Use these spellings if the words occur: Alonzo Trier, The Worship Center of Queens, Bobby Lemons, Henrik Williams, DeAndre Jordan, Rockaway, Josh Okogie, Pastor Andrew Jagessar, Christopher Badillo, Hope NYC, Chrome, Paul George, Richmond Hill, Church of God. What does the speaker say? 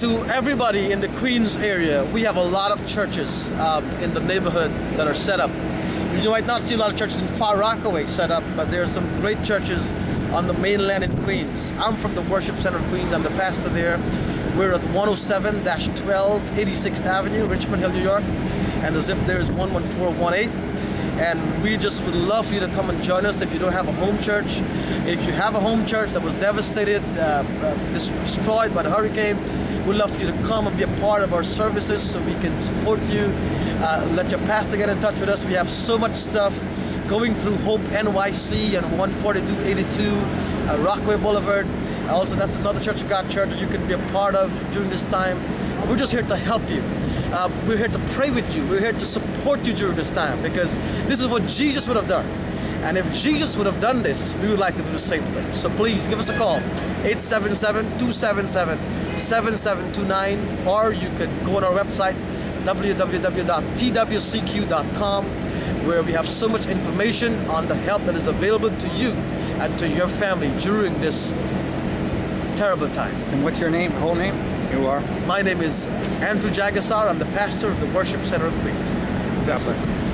to everybody in the Queens area. We have a lot of churches in the neighborhood that are set up. You might not see a lot of churches in Far Rockaway set up, but there are some great churches on the mainland in Queens. I'm from the Worship Center of Queens. I'm the pastor there. We're at 107-12 86th Avenue, Richmond Hill, New York. And the zip there is 11418. And we just would love for you to come and join us if you don't have a home church. If you have a home church that was devastated, destroyed by the hurricane, we'd love for you to come and be a part of our services so we can support you. Let your pastor get in touch with us. We have so much stuff going through Hope NYC and 14282 Rockaway Boulevard. Also, that's another Church of God church that you can be a part of during this time. We're just here to help you. We're here to pray with you. We're here to support you during this time, because this is what Jesus would have done. And if Jesus would have done this, we would like to do the same thing. So please give us a call, 877-277-7729, or you could go on our website, www.twcq.com, where we have so much information on the help that is available to you and to your family during this terrible time. And what's your name, whole name? You are? My name is Andrew Jagessar. I'm the pastor of the Worship Center of Queens. God bless you.